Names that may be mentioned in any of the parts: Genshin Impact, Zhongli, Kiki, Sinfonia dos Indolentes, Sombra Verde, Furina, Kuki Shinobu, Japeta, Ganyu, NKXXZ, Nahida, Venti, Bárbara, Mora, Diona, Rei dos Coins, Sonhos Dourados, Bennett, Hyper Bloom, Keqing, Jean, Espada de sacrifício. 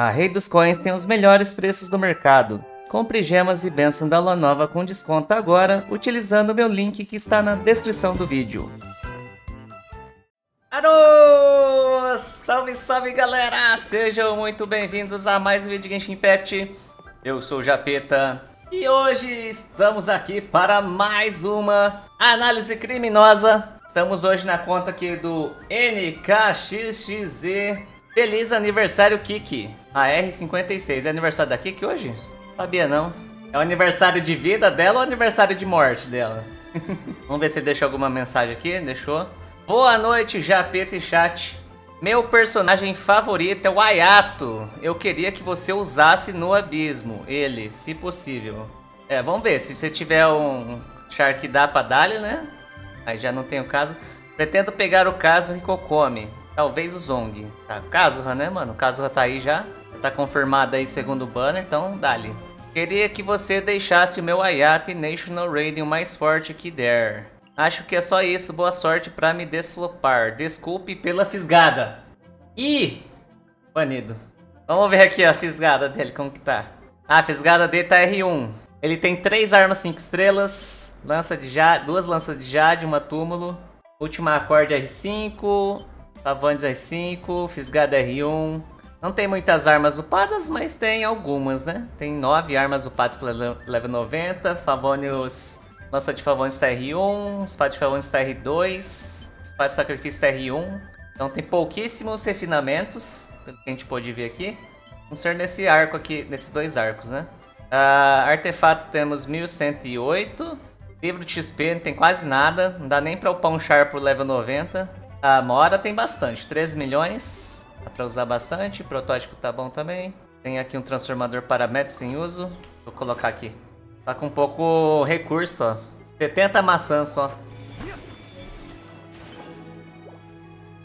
A Rei dos Coins tem os melhores preços do mercado. Compre gemas e bênção da lua nova com desconto agora, utilizando o meu link que está na descrição do vídeo. Alô! Salve, salve, galera! Sejam muito bem-vindos a mais um vídeo de Genshin Impact. Eu sou o Japeta e hoje estamos aqui para mais uma análise criminosa. Estamos hoje na conta aqui do NKXXZ. Feliz aniversário, Kiki. A R56. É aniversário da Kiki hoje? Sabia não. É o aniversário de vida dela ou aniversário de morte dela? Vamos ver se deixou alguma mensagem aqui. Deixou. Boa noite, Japeta e chat. Meu personagem favorito é o Ayato. Eu queria que você usasse no abismo ele, se possível. É, vamos ver. Se você tiver um char que dá pra dar-lhe, né? Aí já não tem o caso. Pretendo pegar o caso e Kokomi. Talvez o Zhongli. Tá, Kazuha, né, mano? Kazuha tá aí já. Tá confirmado aí segundo o banner, então dá-lhe. Queria que você deixasse o meu Ayato e National Raiden o mais forte que der. Acho que é só isso. Boa sorte pra me deslopar. Desculpe pela fisgada. Ih! Banido. Vamos ver aqui a fisgada dele, como que tá. Ah, a fisgada dele tá R1. Ele tem 3 armas 5 estrelas. Lança de jade, 2 lanças de jade, uma túmulo. Última acorde R5. Favonius R5. Fisgada R1. Não tem muitas armas upadas, mas tem algumas, né? Tem 9 armas upadas pela level 90. Favonius. Lança de Favonius tá R1. Espada de Favonius tá R2. Espada de Sacrifício tá R1. Então tem pouquíssimos refinamentos, pelo que a gente pôde ver aqui. Vamos ser nesse arco aqui, nesses dois arcos, né? Artefato temos 1108. Livro de XP não tem quase nada. Não dá nem pra upar um char pro level 90. A Mora tem bastante, 13 milhões. Dá pra usar bastante, protótipo tá bom também. Tem aqui um transformador paramétrico em uso. Vou colocar aqui. Tá com pouco recurso, ó. 70 maçãs só.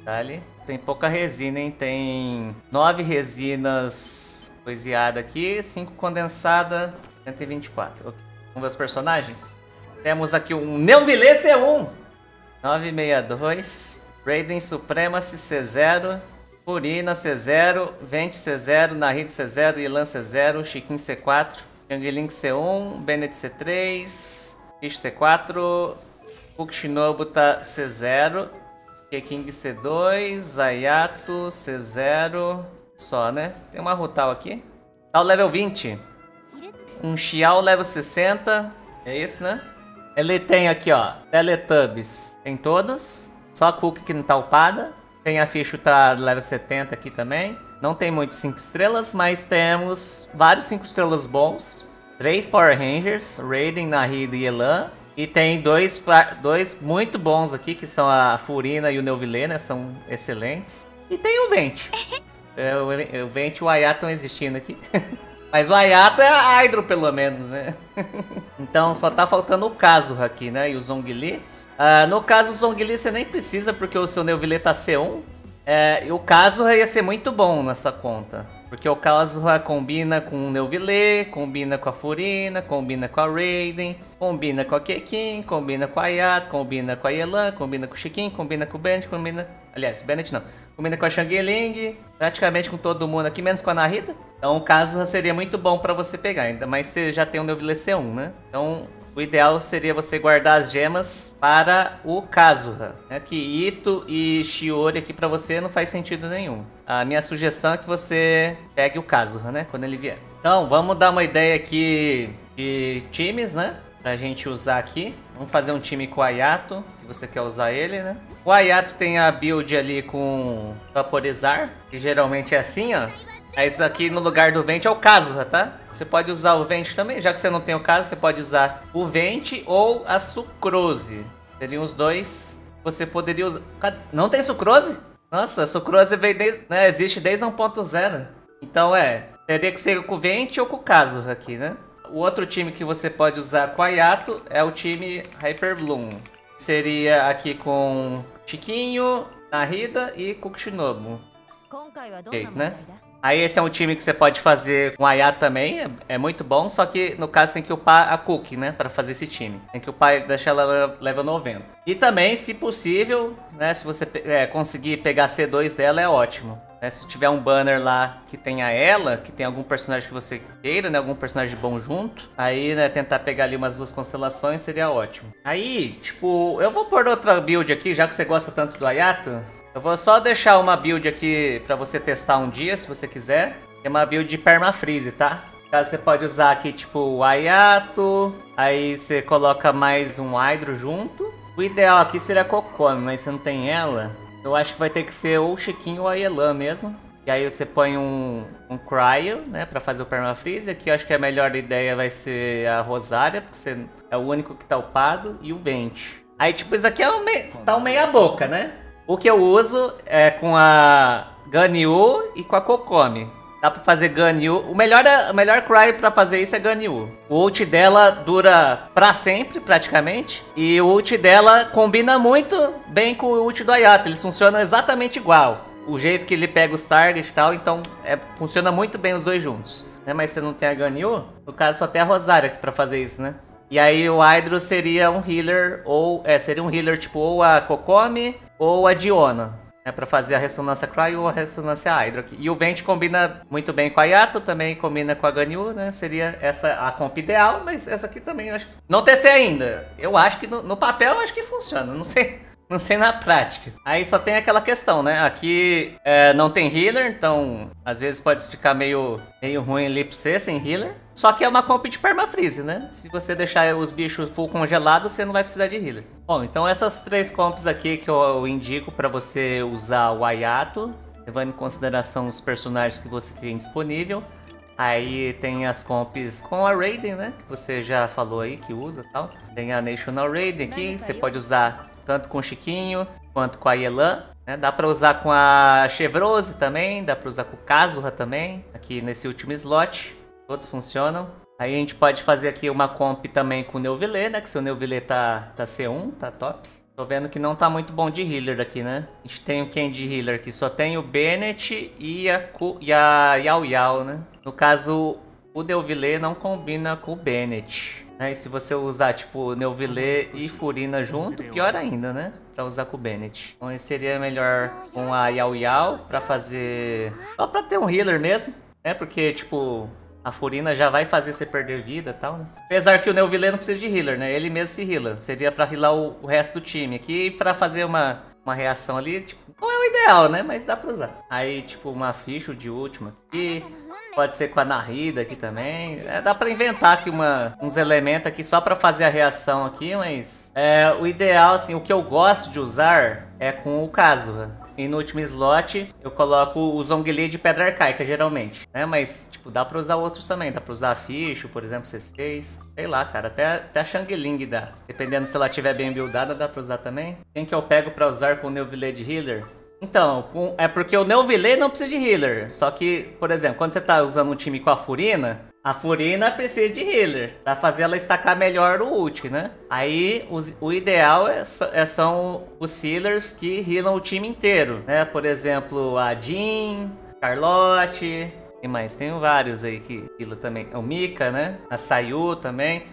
Tá ali. Tem pouca resina, hein? Tem 9 resinas coisiadas aqui. 5 condensada. 124. Okay. Vamos ver os personagens? Temos aqui um Neuvillette C1. 962. Raiden Supremacy C0. Furina C0, Venti C0, Nahida C0, Yelan C0, Chiquim C4, Xiangling C1, Bennett C3, Fischl C4, Kuki Shinobu tá C0, Keqing C2, Ayato C0, só, né? Tem uma Rutal aqui. Tá o level 20. Um Xiao level 60, é isso, né? Ele tem aqui, ó, Teletubbies, tem todos, só a Kuki que não tá upada. Tem a Fischl, tá level 70 aqui também. Não tem muito 5 estrelas, mas temos vários 5 estrelas bons. 3 Power Rangers, Raiden, Nahida e Yelan. E tem dois muito bons aqui, que são a Furina e o Neuvillette, né? São excelentes. E tem o Venti. O Venti e o Ayato estão existindo aqui. Mas o Ayato é a Hydro, pelo menos, né? Então só tá faltando o Kazuha aqui, né? E o Zhongli. No caso, o Zhongli você nem precisa, porque o seu Neuvillette tá C1. E o Kazuha ia ser muito bom nessa conta. Porque o Kazuha combina com o Neuvillette, combina com a Furina, combina com a Raiden, combina com a Keqing, combina com a Ayato, combina com a Yelan, combina com o Chiquim, combina com o Bennett, combina... Aliás, Bennett não. Combina com a Xiangling, praticamente com todo mundo aqui, menos com a Nahida. Então o Kazuha seria muito bom pra você pegar, ainda mais se já tem o Neuvillette C1, né? Então... O ideal seria você guardar as gemas para o Kazuha, né? Que Ito e Shiori aqui para você não faz sentido nenhum. A minha sugestão é que você pegue o Kazuha, né? Quando ele vier. Então, vamos dar uma ideia aqui de times, né? Pra gente usar aqui. Vamos fazer um time com o Ayato, que você quer usar ele, né? O Ayato tem a build ali com vaporizar, que geralmente é assim, ó. É isso aqui no lugar do Venti é o Kazuha, tá? Você pode usar o Venti também, já que você não tem o Kazuha, você pode usar o Venti ou a Sucrose. Seriam os dois. Você poderia usar... Não tem Sucrose? Nossa, a Sucrose veio desde... Né, existe desde 1.0. Então teria que ser com o Venti ou com o Kazuha aqui, né? O outro time que você pode usar com a Ayato é o time Hyper Bloom. Seria aqui com Chiquinho, Nahida e Kuki Shinobu. Ok, né? Aí esse é um time que você pode fazer com Ayato também, é muito bom, só que no caso tem que upar a Kuki, né, pra fazer esse time. Tem que upar e deixar ela level 90. E também, se possível, né, se você conseguir pegar C2 dela, é ótimo. Né? Se tiver um banner lá que tenha ela, que tem algum personagem que você queira, né? Algum personagem bom junto. Aí, né? Tentar pegar ali umas duas constelações seria ótimo. Aí, tipo, eu vou pôr outra build aqui, já que você gosta tanto do Ayato. Eu vou só deixar uma build aqui pra você testar um dia, se você quiser. É uma build de permafreeze, tá? Você pode usar aqui, tipo, o Ayato. Aí você coloca mais um Hydro junto. O ideal aqui seria a Kokomi, mas você não tem ela. Eu acho que vai ter que ser ou o Chiquim ou a Yelan mesmo. E aí você põe um Cryo, né, pra fazer o Permafreeze. Aqui eu acho que a melhor ideia vai ser a Rosária, porque você é o único que tá upado. E o Venti. Aí, tipo, isso aqui é tá um meia boca, né? O que eu uso é com a Ganyu e com a Kokomi. Dá pra fazer Ganyu. O melhor Cry pra fazer isso é Ganyu. O ult dela dura pra sempre, praticamente. E o ult dela combina muito bem com o ult do Ayato. Eles funcionam exatamente igual. O jeito que ele pega os targets e tal. Então, funciona muito bem os dois juntos. Né? Mas você não tem a Ganyu, no caso só tem a Rosária aqui pra fazer isso, né? E aí o Hydro seria um healer ou... seria um healer tipo ou a Kokomi ou a Diona. É pra fazer a ressonância Cry ou a ressonância Hydro aqui. E o Venti combina muito bem com a Ayato, também combina com a Ganyu, né? Seria essa a comp ideal, mas essa aqui também eu acho que... Não testei ainda. Eu acho que no papel eu acho que funciona, não sei na prática. Aí só tem aquela questão, né? Aqui não tem healer, então às vezes pode ficar meio ruim ali pra você sem healer. Só que é uma comp de permafreeze, né? Se você deixar os bichos full congelados, você não vai precisar de healer. Bom, então essas três comps aqui que eu indico pra você usar o Ayato, levando em consideração os personagens que você tem disponível. Aí tem as comps com a Raiden, né? Que você já falou aí que usa e tal. Tem a National Raiden aqui, você pode usar... tanto com o Chiquinho, quanto com a Yelan, né? Dá pra usar com a Sucrose também, dá pra usar com o Kazuha também. Aqui nesse último slot, todos funcionam. Aí a gente pode fazer aqui uma comp também com o Neuvillette, né? Que seu Neuvillette tá C1, tá top. Tô vendo que não tá muito bom de healer aqui, né? A gente tem o quem de healer aqui? Só tem o Bennett e a Yao Yao, né? No caso, o Neuvillette não combina com o Bennett. E se você usar, tipo, Neuvillette e Furina junto, pior ainda, né? Pra usar com o Bennett. Então seria melhor com a Yao Yao pra fazer... só pra ter um healer mesmo, né? Porque, tipo, a Furina já vai fazer você perder vida e tal, né? Apesar que o Neuvillette não precisa de healer, né? Ele mesmo se heala. Seria pra healar o resto do time aqui e pra fazer uma reação ali, tipo... não é o ideal, né? Mas dá pra usar. Aí, tipo, uma Fischl de última aqui. Pode ser com a Nahida aqui também. Dá pra inventar aqui uns elementos aqui só pra fazer a reação aqui, mas... o ideal, assim, o que eu gosto de usar é com o Kazuha. E no último slot, eu coloco o Zhongli de Pedra Arcaica, geralmente. Né? Mas, tipo, dá pra usar outros também. Dá pra usar a Fischl, por exemplo, C6. Sei lá, cara. Até a Xiangling dá. Dependendo se ela tiver bem buildada, dá pra usar também. Quem que eu pego pra usar com o Neuvillette de healer? Então, é porque o Neuvillette não precisa de healer. Só que, por exemplo, quando você tá usando um time com a Furina precisa de healer. Pra fazer ela estacar melhor o ult, né? Aí, o ideal são os healers que healam o time inteiro, né? Por exemplo, a Jean, Carlotte... e mais, tem vários aí que healam também. O Mika, né? A Sayu também.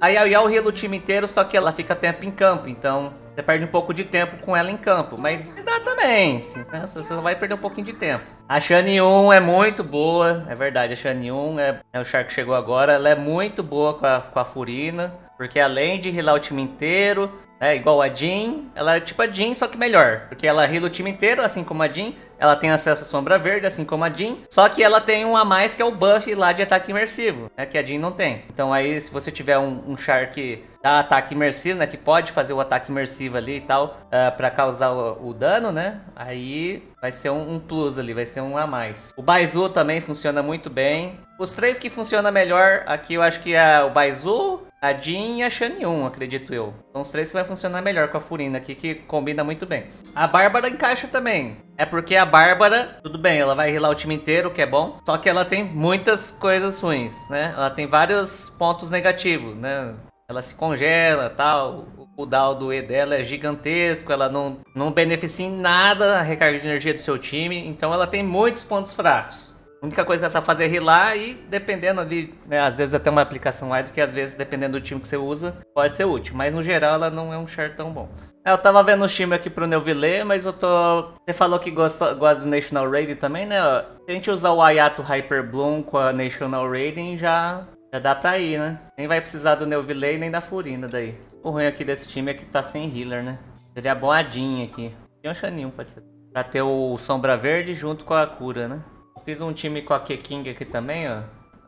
A Yao Yao heala o time inteiro, só que ela fica tempo em campo, então... você perde um pouco de tempo com ela em campo, mas dá também, né? Você só vai perder um pouquinho de tempo. A Xianyun é muito boa, é verdade, a Xianyun o char que chegou agora, ela é muito boa com a Furina, porque além de healar o time inteiro, é igual a Jean, ela é tipo a Jean, só que melhor, porque ela heala o time inteiro, assim como a Jean, ela tem acesso à Sombra Verde, assim como a Jean, só que ela tem um a mais que é o buff lá de ataque imersivo, né, que a Jean não tem. Então aí, se você tiver um char que dá ataque imersivo, né, que pode fazer o ataque imersivo ali e tal, pra causar o dano, né, aí vai ser um plus ali, vai ser um a mais. O Baizhu também funciona muito bem. Os três que funcionam melhor aqui, eu acho que é o Baizhu, a Jean e a Xianyun, acredito eu. São os três que vai funcionar melhor com a Furina aqui, que combina muito bem. A Bárbara encaixa também. É porque a Bárbara, tudo bem, ela vai healar o time inteiro, que é bom. Só que ela tem muitas coisas ruins, né? Ela tem vários pontos negativos, né? Ela se congela e tal. O cooldown do E dela é gigantesco. Ela não beneficia em nada a recarga de energia do seu time. Então ela tem muitos pontos fracos. A única coisa nessa fase é rilar e dependendo ali, né, às vezes até uma aplicação wide, que às vezes dependendo do time que você usa, pode ser útil. Mas no geral ela não é um char tão bom. Eu tava vendo o time aqui pro Neuvillette, mas eu tô... Você falou que gosta do National Raiden também, né? Se a gente usar o Ayato Hyper Bloom com a National Raiden, já dá pra ir, né? Nem vai precisar do Neuvillette nem da Furina daí. O ruim aqui desse time é que tá sem healer, né? Seria bom a Jean aqui. Tem um Xianyun, pode ser. Pra ter o Sombra Verde junto com a cura, né? Fiz um time com a Keqing aqui também, ó.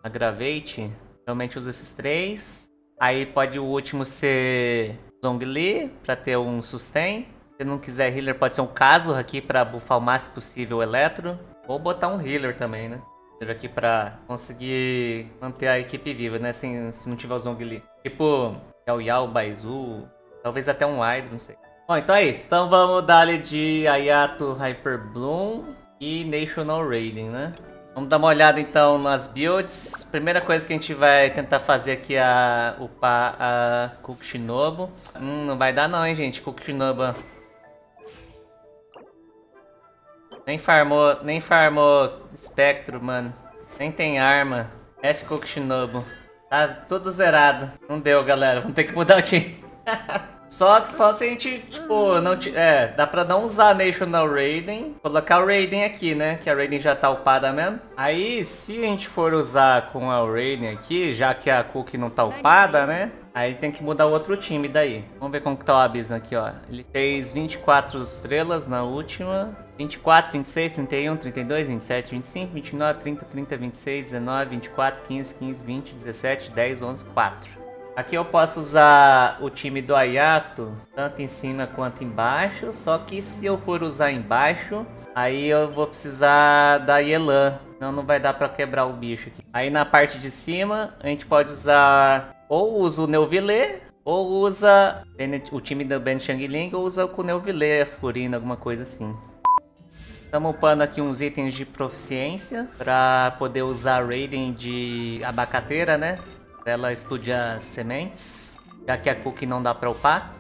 Aggravate. Geralmente uso esses três. Aí pode o último ser Zhongli, pra ter um sustain. Se não quiser healer, pode ser um Kazuha aqui pra buffar o máximo possível o Eletro. Ou botar um healer também, né? Healer aqui pra conseguir manter a equipe viva, né? Se não tiver o Zhongli. Tipo, Yao Yao, Baizhu. Talvez até um Hydro, não sei. Bom, então é isso. Então vamos dar ali de Ayato Hyper Bloom e National Raiding, né? Vamos dar uma olhada então nas builds. Primeira coisa que a gente vai tentar fazer aqui é upar a Kuki Shinobu. Não vai dar não, hein, gente? Kuki Shinobu nem farmou espectro, mano. Nem tem arma. F Kuki Shinobu. Tá tudo zerado. Não deu, galera. Vamos ter que mudar o time. Só se a gente, tipo, não... dá pra não usar a National Raiden. Colocar o Raiden aqui, né? Que a Raiden já tá upada mesmo. Aí, se a gente for usar com a Raiden aqui, já que a Kuki não tá upada, né? Aí tem que mudar o outro time daí. Vamos ver como que tá o abismo aqui, ó. Ele fez 24 estrelas na última. 24, 26, 31, 32, 27, 25, 29, 30, 30, 26, 19, 24, 15, 15, 20, 17, 10, 11, 4. Aqui eu posso usar o time do Ayato, tanto em cima quanto embaixo, só que se eu for usar embaixo, aí eu vou precisar da Yelan, senão não vai dar pra quebrar o bicho aqui. Aí na parte de cima, a gente pode usar, ou usa o Neuvillette, ou usa o time do Bennett Xiangling, ou usa o Neuvillette, a Furina, alguma coisa assim. Estamos upando aqui uns itens de proficiência, pra poder usar a Raiden de abacateira, né? Pra ela explodir as sementes, já que a Kuki não dá pra upar.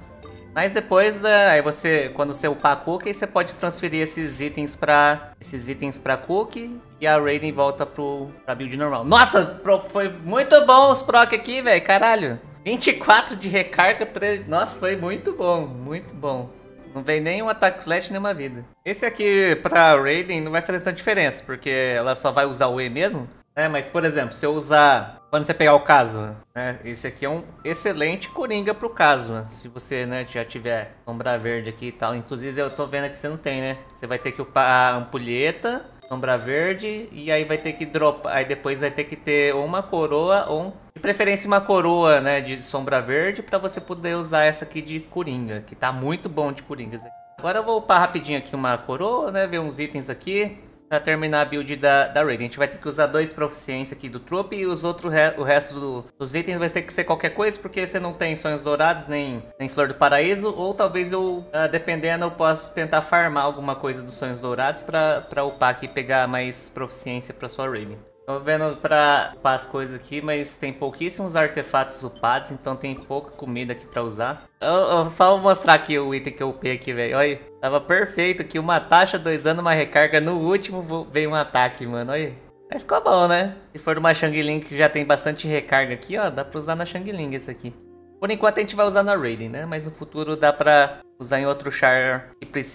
Mas depois, né, aí você, quando você upar a Kuki, você pode transferir esses itens pra Kuki e a Raiden volta pra build normal. Nossa, foi muito bom os proc aqui, velho, caralho. 24 de recarga, 3... Nossa, foi muito bom, muito bom. Não veio nenhum ataque flash, nenhuma vida. Esse aqui pra Raiden não vai fazer tanta diferença, porque ela só vai usar o E mesmo. É, mas por exemplo, se eu usar... Quando você pegar o Kazuha, né? Esse aqui é um excelente coringa pro Kazuha. Se você, né, já tiver sombra verde aqui e tal. Inclusive eu tô vendo aqui que você não tem, né? Você vai ter que upar a ampulheta, sombra verde, e aí vai ter que dropar. Aí depois vai ter que ter ou uma coroa ou um... De preferência uma coroa, né, de sombra verde, pra você poder usar essa aqui de coringa, que tá muito bom de coringas. Agora eu vou upar rapidinho aqui uma coroa, né? Ver uns itens aqui. Pra terminar a build da Raiden, a gente vai ter que usar dois proficiência aqui do trupe e os outros, o resto dos itens vai ter que ser qualquer coisa, porque você não tem Sonhos Dourados, nem Flor do Paraíso, ou talvez eu, dependendo, eu posso tentar farmar alguma coisa dos Sonhos Dourados pra upar aqui e pegar mais proficiência pra sua Raiden. Tô vendo pra upar as coisas aqui, mas tem pouquíssimos artefatos upados, então tem pouca comida aqui pra usar. Eu só vou mostrar aqui o item que eu upei aqui, velho, olha aí. Tava perfeito aqui, uma taxa, 2 anos, uma recarga, no último veio um ataque, mano, aí. Aí ficou bom, né? Se for uma Xiangling que já tem bastante recarga aqui, ó, dá pra usar na Xiangling esse aqui. Por enquanto a gente vai usar na Raiden, né? Mas no futuro dá pra usar em outro char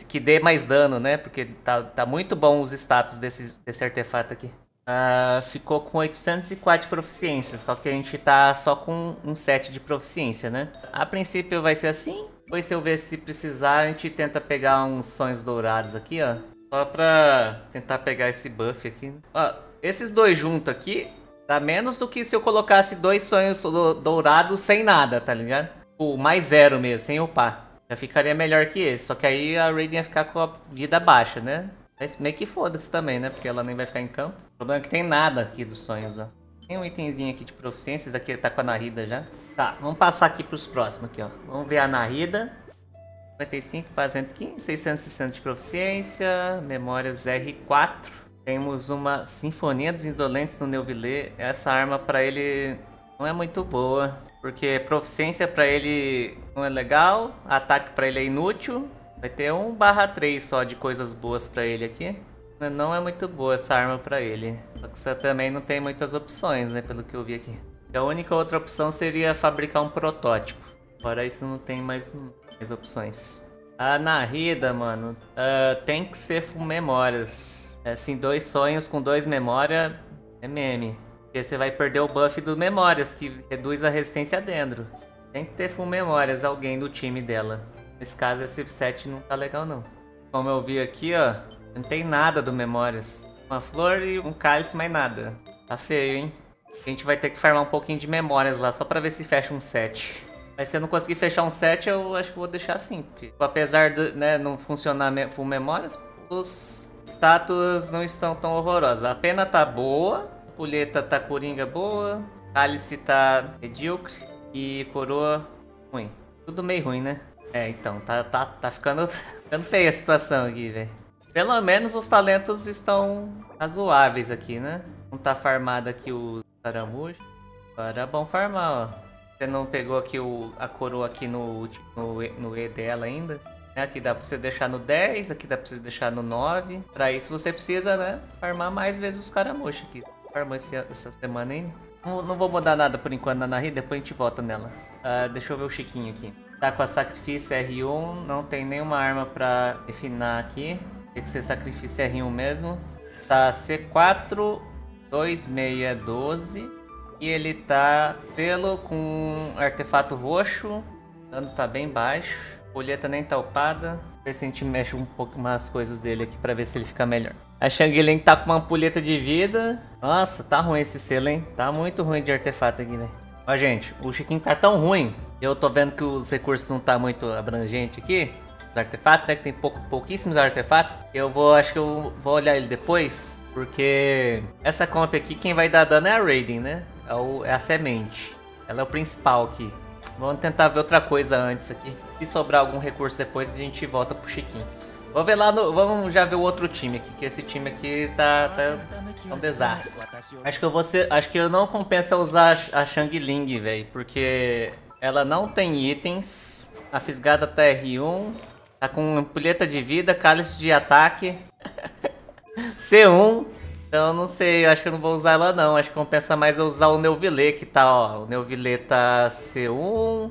que dê mais dano, né? Porque tá muito bom os status desse artefato aqui. Ficou com 804 de proficiência, só que a gente tá só com um 7 de proficiência, né? A princípio vai ser assim. Depois se eu ver se precisar, a gente tenta pegar uns sonhos dourados aqui, ó. Só pra tentar pegar esse buff aqui. Ó, esses dois juntos aqui, dá menos do que se eu colocasse dois sonhos dourados sem nada, tá ligado? Tipo, mais 0 mesmo, sem upar. Já ficaria melhor que esse, só que aí a Raiden ia ficar com a vida baixa, né? Mas meio que foda-se também, né? Porque ela nem vai ficar em campo. O problema é que tem nada aqui dos sonhos, ó. Tem um itemzinho aqui de proficiência, esse aqui tá com a Nahida já. Tá, vamos passar aqui pros próximos aqui, ó. Vamos ver a Nahida. 55 para 115, 660 de proficiência, memórias R4. Temos uma Sinfonia dos Indolentes no Neuvillette. Essa arma pra ele não é muito boa, porque proficiência pra ele não é legal, ataque pra ele é inútil. Vai ter 1/3 só de coisas boas pra ele aqui. Não é muito boa essa arma pra ele. Só que você também não tem muitas opções, né? Pelo que eu vi aqui. A única outra opção seria fabricar um protótipo. Fora isso, não tem mais opções. A Nahida, mano, tem que ser com memórias. Assim, 2 sonhos com 2 memórias é meme. Porque você vai perder o buff do memórias, que reduz a resistência a dendro. Tem que ter full memórias alguém do time dela. Nesse caso, esse 7 não tá legal, não. Como eu vi aqui, ó, não tem nada do memórias. Uma flor e um cálice, mais nada. Tá feio, hein? A gente vai ter que farmar um pouquinho de memórias lá, só pra ver se fecha um 7. Mas se eu não conseguir fechar um 7, eu acho que vou deixar assim. Porque, apesar de não funcionar full memórias, os status não estão tão horrorosos. A pena tá boa, a pulheta tá coringa boa, cálice tá medíocre e coroa ruim. Tudo meio ruim, né? É, então, tá ficando feia a situação aqui, velho. Pelo menos os talentos estão razoáveis aqui, né? Não tá farmado aqui o caramujo. Agora é bom farmar, ó. Você não pegou aqui a coroa aqui no E dela ainda. Aqui dá pra você deixar no 10, aqui dá pra você deixar no 9. Pra isso você precisa, né, farmar mais vezes os caramuxos aqui. Farmou essa semana ainda. Não vou mudar nada por enquanto na Nahida, depois a gente volta nela. Deixa eu ver o Chiquinho aqui. Tá com a sacrifício R1, não tem nenhuma arma pra refinar aqui. Tem que ser sacrifício R1 mesmo. Tá C4, 26, 12. E ele tá pelo com artefato roxo. Dano tá bem baixo. Folheta nem tá upada. Ver se a gente mexe um pouco mais as coisas dele aqui pra ver se ele fica melhor. A Xiangling tá com uma ampulheta de vida. Nossa, tá ruim esse selo, hein? Tá muito ruim de artefato aqui, velho. Ó, gente, o Chiquinho tá tão ruim. Eu tô vendo que os recursos não tá muito abrangente aqui. Os artefatos, né? Que tem pouquíssimos artefatos. Acho que eu vou olhar ele depois. Porque essa comp aqui, quem vai dar dano é a Raiden, né? É a semente. Ela é o principal aqui. Vamos tentar ver outra coisa antes aqui. Se sobrar algum recurso depois, a gente volta pro Chiquinho. Vamos já ver o outro time aqui. Que esse time aqui tá um desastre. Acho que eu não compensa usar a Xiangling, velho. Porque ela não tem itens. A Fisgada tá R1. Tá com ampulheta de vida, cálice de ataque. C1. Então, não sei, eu acho que eu não vou usar ela não. Acho que compensa mais eu usar o Neuvillette, que tá, ó. O Neuvillette tá C1.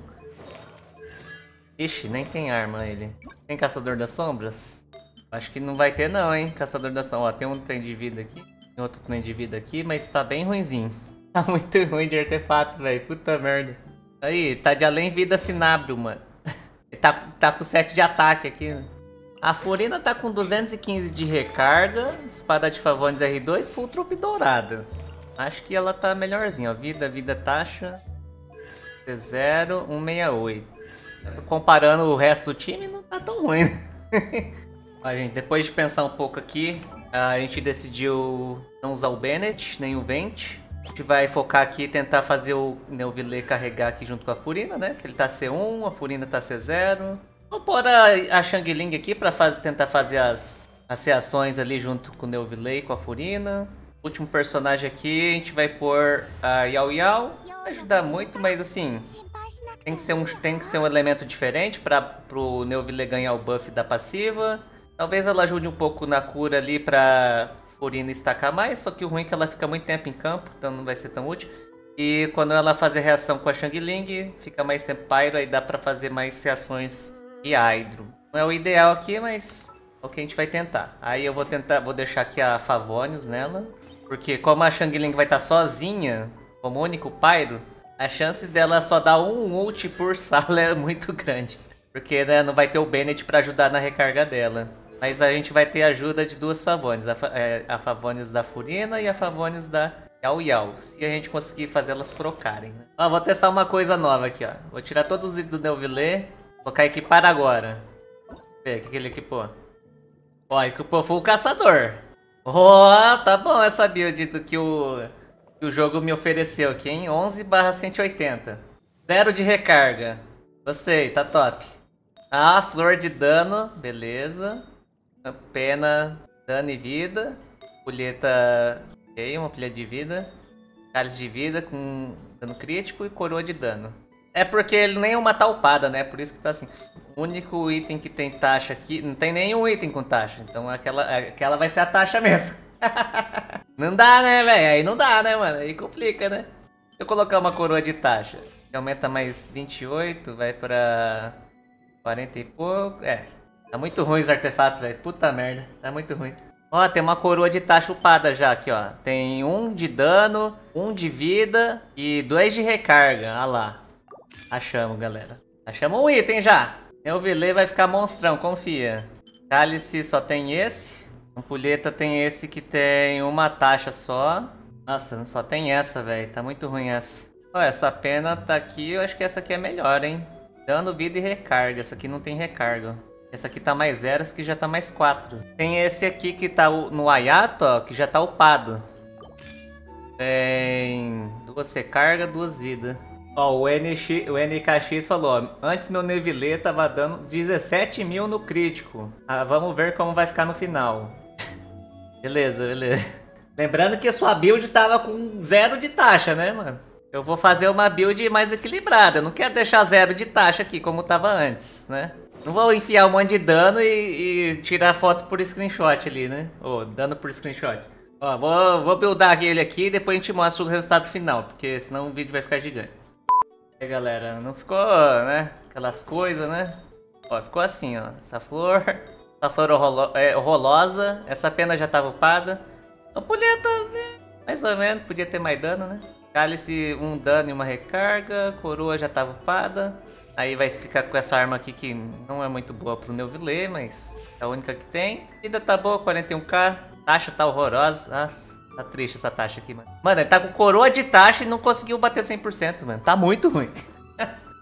Ixi, nem tem arma ele. Tem Caçador das Sombras? Acho que não vai ter não, hein? Caçador das Sombras. Ó, tem um trem de vida aqui. Tem outro trem de vida aqui, mas tá bem ruinzinho. Tá muito ruim de artefato, velho. Puta merda. Aí, tá de além vida Sinábrio, mano. Tá com 7 de ataque aqui, mano. A Furina tá com 215 de recarga, Espada de Favonius R2, Full Trupe dourada. Acho que ela tá melhorzinha, ó. Vida, taxa. C0, 168. Comparando o resto do time, não tá tão ruim, né? Ó, gente, depois de pensar um pouco aqui, a gente decidiu não usar o Bennett, nem o Venti. A gente vai focar aqui e tentar fazer o Neuvillette carregar aqui junto com a Furina, né? Que ele tá C1, a Furina tá C0. Vou pôr a Xiangling aqui pra tentar fazer as reações ali junto com o Neuvillette, com a Furina. Último personagem aqui, a gente vai pôr a Yao Yao. Não vai ajudar muito, mas assim, tem que ser um elemento diferente pra o Neuvillette ganhar o buff da passiva. Talvez ela ajude um pouco na cura ali pra Furina estacar mais, só que o ruim é que ela fica muito tempo em campo, então não vai ser tão útil. E quando ela fazer reação com a Xiangling, fica mais tempo pyro, aí dá pra fazer mais reações e Hydro. Não é o ideal aqui, mas é o que a gente vai tentar. Aí eu vou deixar aqui a Favonius nela, porque como a Xiangling vai estar sozinha, como único pyro, a chance dela só dar um ult por sala é muito grande, porque, né, não vai ter o Bennett pra ajudar na recarga dela. Mas a gente vai ter a ajuda de 2 Favonius, a Favonius da Furina e a Favonius da Yao Yao, se a gente conseguir fazer elas trocarem, né? Ó, vou testar uma coisa nova aqui, ó. Vou tirar todos os itens do Neuvillette. Vou colocar equipar agora. Vê, o que ele equipou? Ó, equipou foi o caçador. Oh, tá bom essa build que o jogo me ofereceu aqui, hein? 11/180. 0 de recarga. Gostei, tá top. Ah, flor de dano. Beleza. Pena, dano e vida. Pulheta, ok, uma pilha de vida. Cálice de vida com dano crítico e coroa de dano. É porque ele nem uma talpada, né? Por isso que tá assim. O único item que tem taxa aqui... Não tem nenhum item com taxa. Então aquela vai ser a taxa mesmo. Não dá, né, velho? Aí não dá, né, mano? Aí complica, né? Se eu colocar uma coroa de taxa, que aumenta mais 28, vai pra 40 e pouco. É. Tá muito ruim os artefatos, velho. Puta merda. Tá muito ruim. Ó, tem uma coroa de taxa upada já aqui, ó. Tem 1 de dano, 1 de vida e 2 de recarga. Ah lá. Achamos, galera. Achamos um item já. Neuvillette vai ficar monstrão, confia. Cálice só tem esse. Ampulheta tem esse que tem uma taxa só. Nossa, só tem essa, velho. Tá muito ruim essa. Ó, essa pena tá aqui. Eu acho que essa aqui é melhor, hein? Dano, vida e recarga. Essa aqui não tem recarga. Essa aqui tá mais 0, essa aqui já tá mais 4. Tem esse aqui que tá no Ayato, ó, que já tá upado. Tem 2 recarga, 2 vidas. Ó, o NKX falou, ó, antes meu Neuvillette tava dando 17 mil no crítico. Ah, vamos ver como vai ficar no final. Beleza, beleza. Lembrando que a sua build tava com 0 de taxa, né, mano? Eu vou fazer uma build mais equilibrada. Eu não quero deixar 0 de taxa aqui, como tava antes, né? Não vou enfiar um monte de dano e tirar foto por screenshot ali, né? Ou dano por screenshot. Ó, vou buildar ele aqui e depois a gente mostra o resultado final, porque senão o vídeo vai ficar gigante. E aí, galera, não ficou, né, aquelas coisas, né? Ó, ficou assim, ó, essa flor horrorosa, essa pena já tava upada. Ampulheta, mais ou menos, podia ter mais dano, né? Cálice, 1 dano e uma recarga, coroa já tava upada. Aí vai ficar com essa arma aqui que não é muito boa pro Neuvillette, mas é a única que tem. Vida tá boa, 41k, taxa tá horrorosa, nossa. Tá triste essa taxa aqui, mano. Mano, ele tá com coroa de taxa e não conseguiu bater 100%, mano. Tá muito ruim.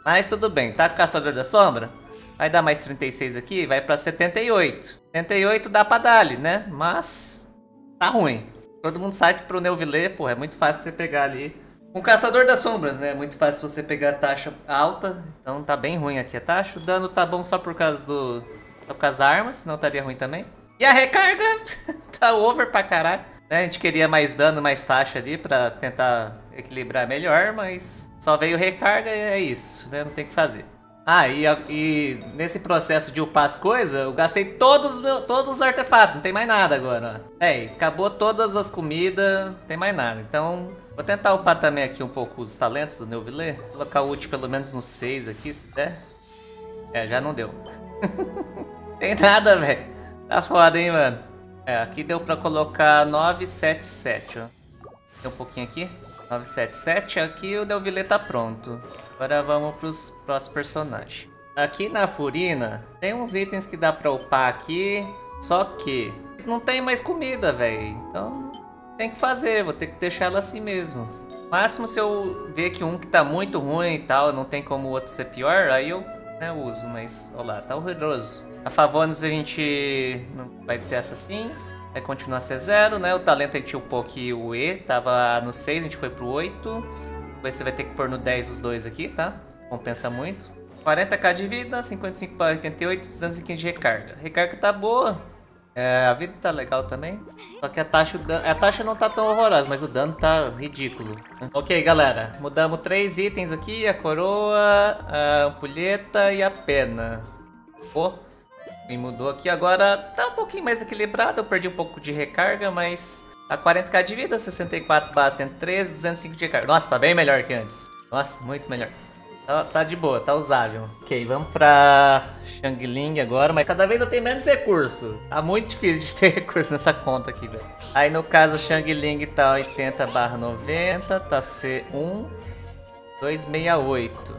Mas tudo bem. Tá com o Caçador da Sombra? Vai dar mais 36 aqui, vai pra 78. 78 dá pra dar ali, né? Mas tá ruim. Todo mundo sabe que pro Neuvillette, pô, é muito fácil você pegar ali. Com o Caçador das Sombras, né? É muito fácil você pegar a taxa alta. Então tá bem ruim aqui a taxa. O dano tá bom só por causa da arma, senão estaria ruim também. E a recarga tá over pra caralho. A gente queria mais dano, mais taxa ali pra tentar equilibrar melhor, mas só veio recarga e é isso, né? Não tem o que fazer. Ah, e nesse processo de upar as coisas, eu gastei todos os artefatos, não tem mais nada agora, ó. É, acabou todas as comidas, não tem mais nada. Então, vou tentar upar também aqui um pouco os talentos do Neuvillette. Vou colocar o ult pelo menos no 6 aqui, se der. É, já não deu. Tem nada, velho. Tá foda, hein, mano. É, aqui deu pra colocar 977, ó. Tem um pouquinho aqui. 977, aqui o Neuvillette tá pronto. Agora vamos pros próximos personagens. Aqui na Furina, tem uns itens que dá pra upar aqui. Só que não tem mais comida, velho. Então, tem que fazer, vou ter que deixar ela assim mesmo. Máximo se eu ver que um que tá muito ruim e tal, não tem como o outro ser pior, aí eu, né, uso. Mas, olha lá, tá horroroso. A Favonius a gente não vai ser essa assim, vai continuar a ser 0, né? O talento a gente upou aqui o E, tava no 6, a gente foi pro 8. Depois você vai ter que pôr no 10 os dois aqui, tá? Compensa muito. 40k de vida, 55 para 88, 215 de recarga. A recarga tá boa, é, a vida tá legal também. Só que a taxa não tá tão horrorosa, mas o dano tá ridículo. Ok, galera, mudamos 3 itens aqui, a coroa, a ampulheta e a pena. Oh. Me mudou aqui, agora tá um pouquinho mais equilibrado, eu perdi um pouco de recarga, mas tá 40k de vida, 64 barra 113, 205 de recarga. Nossa, tá bem melhor que antes. Nossa, muito melhor. Tá de boa, tá usável. Ok, vamos pra Xiangling agora, mas cada vez eu tenho menos recurso. Tá muito difícil de ter recurso nessa conta aqui, velho. Aí no caso, Xiangling tá 80 barra 90, tá C1, 268.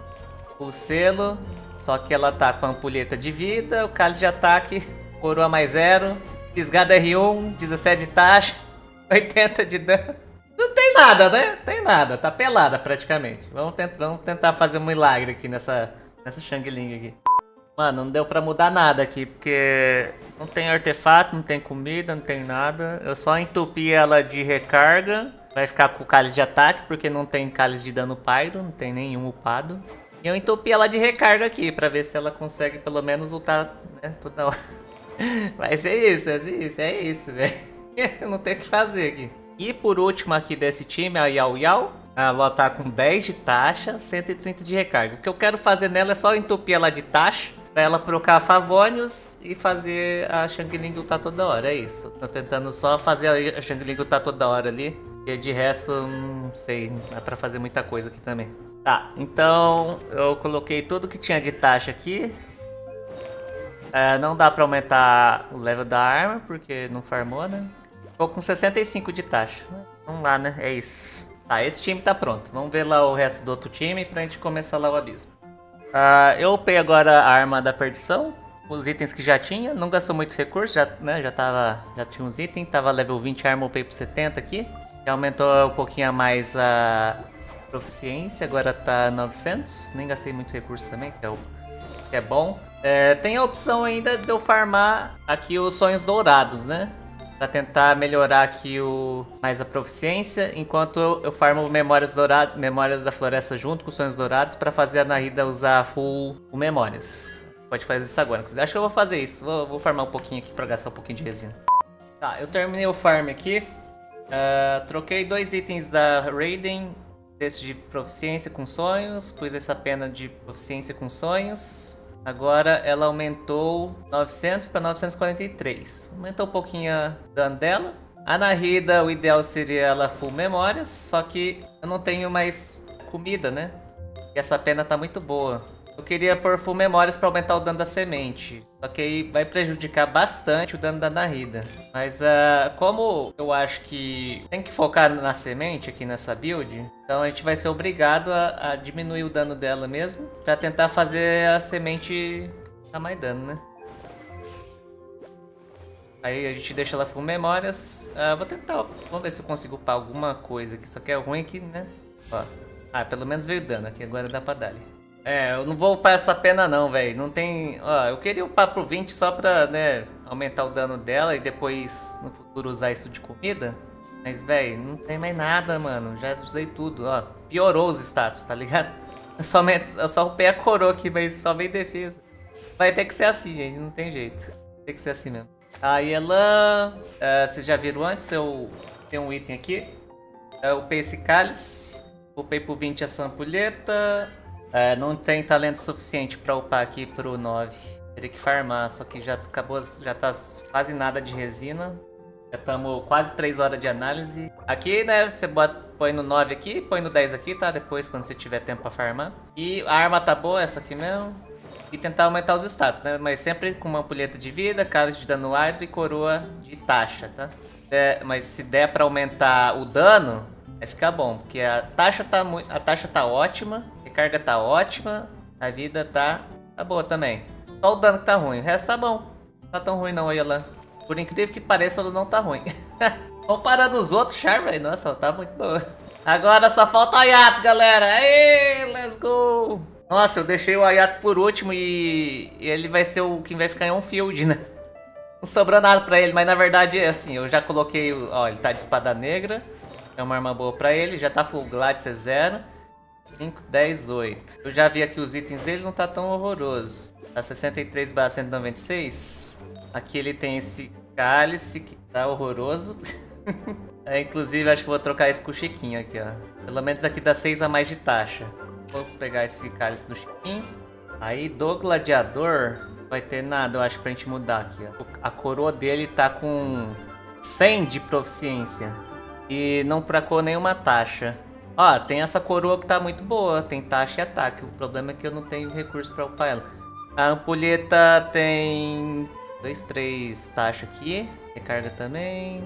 O selo... Só que ela tá com a ampulheta de vida, o cálice de ataque, coroa mais 0, Fisgada R1, 17 de taxa, 80 de dano. Não tem nada, né? Tem nada, tá pelada praticamente. Vamos tentar fazer um milagre aqui nessa Xiangling aqui. Mano, não deu pra mudar nada aqui, porque não tem artefato, não tem comida, não tem nada. Eu só entupi ela de recarga, vai ficar com o cálice de ataque, porque não tem cálice de dano pyro, não tem nenhum upado. Eu entupi ela de recarga aqui, pra ver se ela consegue pelo menos lutar, né, toda hora. Mas é isso, velho. Não tem o que fazer aqui. E por último aqui desse time, a Yao Yao. Ela tá com 10 de taxa, 130 de recarga. O que eu quero fazer nela é só entupir ela de taxa, pra ela procar a Favonius e fazer a Xiangling lutar toda hora, é isso. Tô tentando só fazer a Xiangling lutar toda hora ali. E de resto, não sei, dá pra fazer muita coisa aqui também. Tá, então eu coloquei tudo que tinha de taxa aqui. É, não dá pra aumentar o level da arma, porque não farmou, né? Ficou com 65 de taxa. Vamos lá, né? É isso. Tá, esse time tá pronto. Vamos ver lá o resto do outro time pra gente começar lá o abismo. Eu upei agora a arma da perdição, os itens que já tinha, não gastou muito recurso, já, né, já tinha uns itens, tava level 20, a arma upei pro 70 aqui. Já aumentou um pouquinho a mais a proficiência, agora tá 900, nem gastei muito recurso também, que é bom. É, tem a opção ainda de eu farmar aqui os Sonhos Dourados, né? Pra tentar melhorar aqui mais a proficiência, enquanto eu farmo Memórias da Floresta junto com os Sonhos Dourados pra fazer a Nahida usar full o Memórias. Pode fazer isso agora, acho que eu vou fazer isso, vou farmar um pouquinho aqui pra gastar um pouquinho de resina. Tá, eu terminei o farm aqui, troquei dois itens da Raiden, desse de proficiência com sonhos, pus essa pena de proficiência com sonhos. Agora ela aumentou 900 para 943. Aumentou um pouquinho o dano dela. A Nahida, o ideal seria ela full memórias, só que eu não tenho mais comida, né? E essa pena tá muito boa. Eu queria pôr full memórias para aumentar o dano da semente. Só que aí vai prejudicar bastante o dano da Nahida. Mas como eu acho que tem que focar na semente aqui nessa build... Então a gente vai ser obrigado a diminuir o dano dela mesmo, pra tentar fazer a semente dar mais dano, né? Aí a gente deixa ela com memórias. Vou tentar, vamos ver se eu consigo upar alguma coisa aqui, só que é ruim aqui, né? Ó. Ah, pelo menos veio dano aqui, agora dá pra dar ali. É, eu não vou upar essa pena não, velho. Não tem... Ó, eu queria upar pro 20 só pra, né, aumentar o dano dela e depois no futuro usar isso de comida. Mas, velho, não tem mais nada, mano. Já usei tudo, ó. Piorou os status, tá ligado? Eu só upei a coroa aqui, mas só veio defesa. Vai ter que ser assim, gente. Não tem jeito. Tem que ser assim mesmo. A Yelan... Vocês já viram antes, eu tenho um item aqui. Eu upei esse cálice. Upei pro 20 a Sampulheta. Não tem talento suficiente pra upar aqui pro 9. Teria que farmar, só que já acabou... Já tá quase nada de resina. Já estamos quase 3 horas de análise. Aqui, né, você põe no 9 aqui, põe no 10 aqui, tá? Depois, quando você tiver tempo pra farmar. E a arma tá boa, essa aqui mesmo. E tentar aumentar os status, né? Mas sempre com uma ampulheta de vida, cálice de dano árido e coroa de taxa, tá? Mas se der pra aumentar o dano, vai ficar bom. Porque a taxa tá ótima, a recarga tá ótima, a vida tá boa também. Só o dano que tá ruim, o resto tá bom. Não tá tão ruim não, olha lá. Por incrível que pareça, ela não tá ruim. Comparando os outros char, velho. Nossa, ela tá muito boa. Agora só falta o Ayato, galera. Aê, let's go. Nossa, eu deixei o Ayato por último e ele vai ser o que vai ficar em um field, né? Não sobrou nada pra ele, mas na verdade é assim. Eu já coloquei... Ó, ele tá de espada negra. É uma arma boa pra ele. Já tá full gladius, é 0. 5, 10, 8. Eu já vi aqui os itens dele, não tá tão horroroso. Tá 63/196. Aqui ele tem esse cálice que tá horroroso. Inclusive, acho que vou trocar esse com o Chiquim aqui, ó. Pelo menos aqui dá 6 a mais de taxa. Vou pegar esse cálice do Chiquim. Aí do gladiador vai ter nada, eu acho, pra gente mudar aqui, ó. A coroa dele tá com 100 de proficiência. E não tracou nenhuma taxa. Ó, tem essa coroa que tá muito boa. Tem taxa e ataque. O problema é que eu não tenho recurso pra upar ela. A ampulheta tem... 2, 3 taxa aqui, recarga também,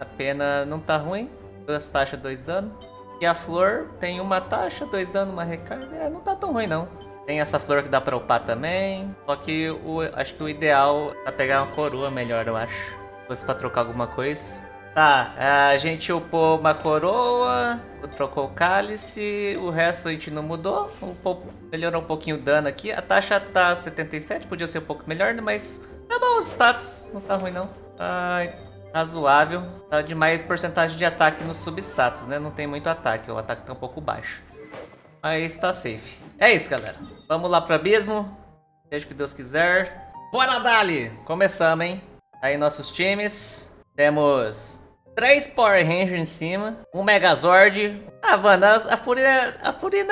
a pena não tá ruim, 2 taxa, 2 dano. E a flor tem uma taxa, 2 dano, uma recarga, não tá tão ruim não. Tem essa flor que dá pra upar também, só que acho que o ideal é pegar uma coroa melhor, eu acho. Se fosse pra trocar alguma coisa. Tá, a gente upou uma coroa, trocou o cálice, o resto a gente não mudou, melhorou um pouquinho o dano aqui. A taxa tá 77, podia ser um pouco melhor, mas... Tá bom, os status, não tá ruim não. Razoável. Tá de mais porcentagem de ataque nos substatus, né? Não tem muito ataque, o ataque tá um pouco baixo. Mas tá safe. É isso, galera. Vamos lá pro abismo. Seja o que Deus quiser. Bora dali! Começamos, hein? Aí nossos times. Temos 3 Power Ranger em cima, um Megazord. Ah, mano, a Furina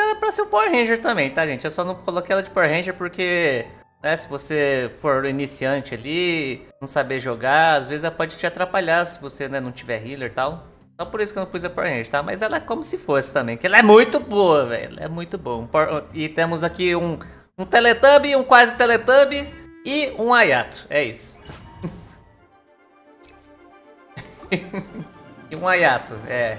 era pra ser um Power Ranger também, tá, gente? Eu só não coloquei ela de Power Ranger porque, né, se você for iniciante ali, não saber jogar, às vezes ela pode te atrapalhar se você, né, não tiver healer e tal. Só por isso que eu não pus a Power Ranger, tá? Mas ela é como se fosse também, que ela é muito boa, velho. Ela é muito boa. E temos aqui um Teletubbie, um quase Teletubbie e um Ayato. É isso. E um Ayato, é.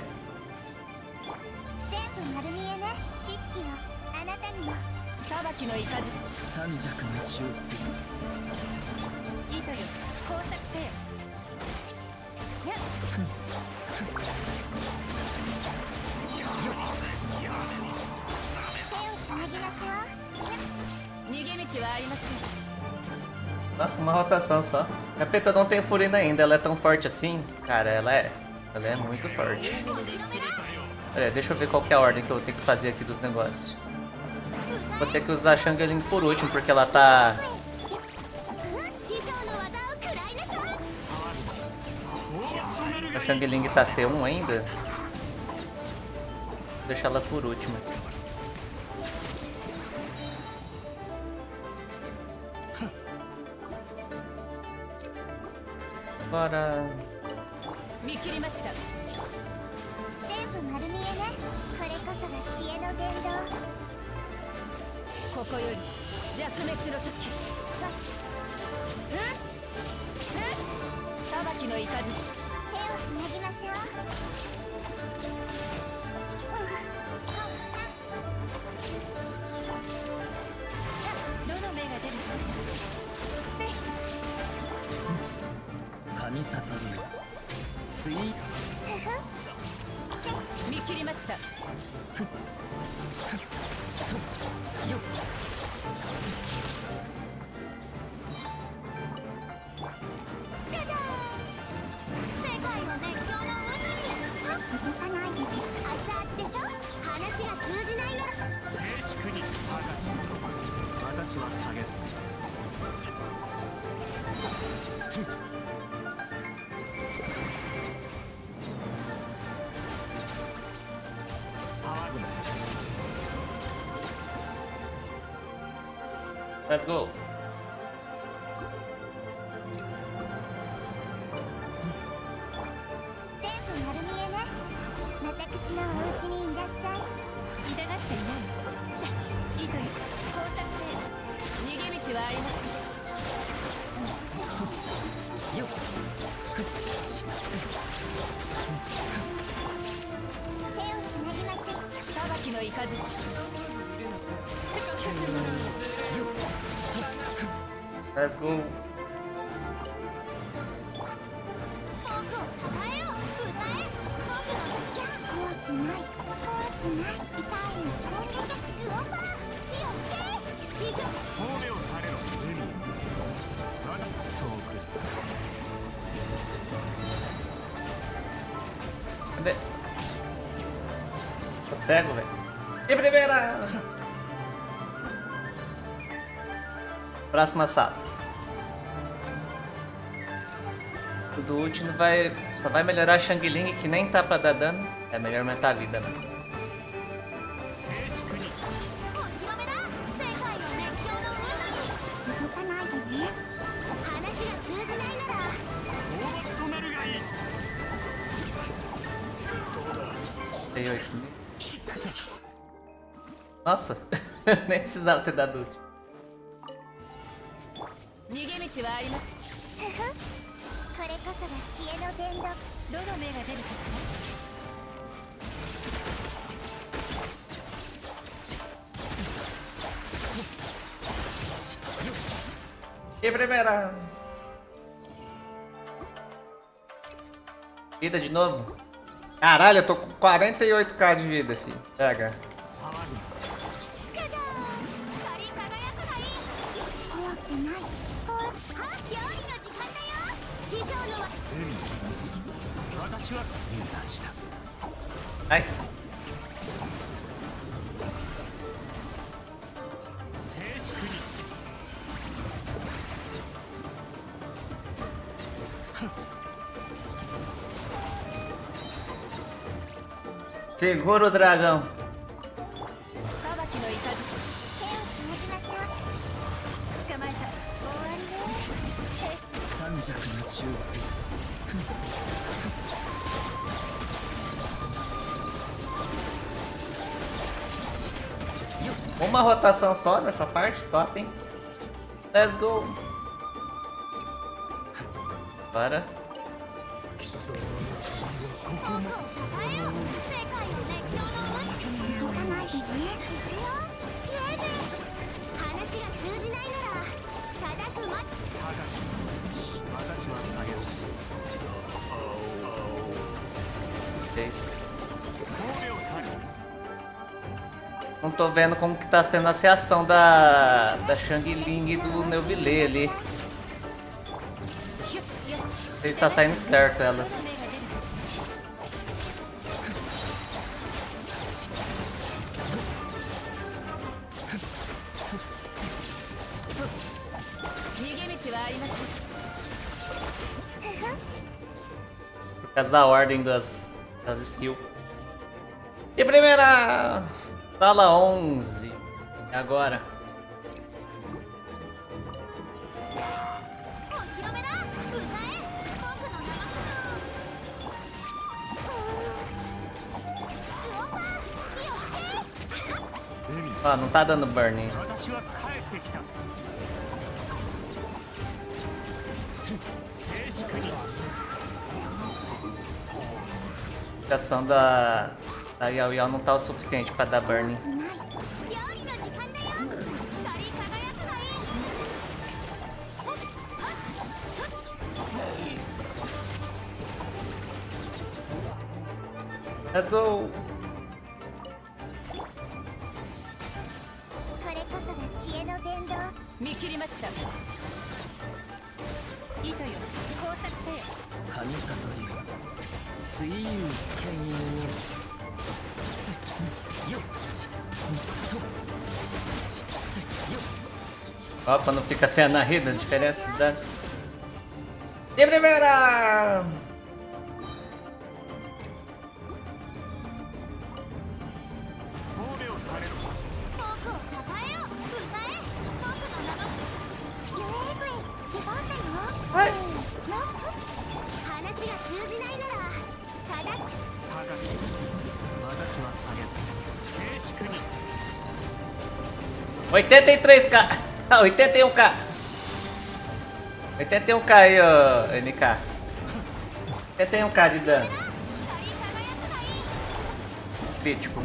Nossa, uma rotação só. Japeta não tem Furina ainda, ela é tão forte assim? Cara, ela é muito forte. Olha, deixa eu ver qual que é a ordem que eu tenho que fazer aqui dos negócios. Vou ter que usar a Xiangling por último, porque ela tá... A Xiangling tá C1 ainda? Vou deixar ela por último. Bora. Let's go. Let's go. Cadê? Tô cego, velho. E primeira! Próxima sala. Do último vai... Só vai melhorar a Xiangling, que nem tá pra dar dano. É melhor aumentar a vida, né? Nossa! Nem precisava ter dado ult. E primeira vida de novo. Caralho, eu tô com 48k de vida, filho. Pega. Ai. Segura o dragão. Uma rotação só nessa parte, top, hein? Let's go! Para. Não tô vendo como que tá sendo a reação da Xiangling e do Neuvillette ali. Ele está saindo certo elas. Por causa da ordem das skills. E primeira sala 11. Agora. Ó, não tá dando burn. A ação da Yao Yao não tá o suficiente pra dar burn. Let's go! Opa, não fica sem a Nahida, a diferença da... E primeira! K 81k aí, ó, NK. 81k de dano. Crítico.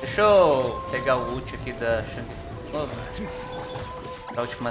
Deixa eu pegar o ult aqui da Xiangling, da última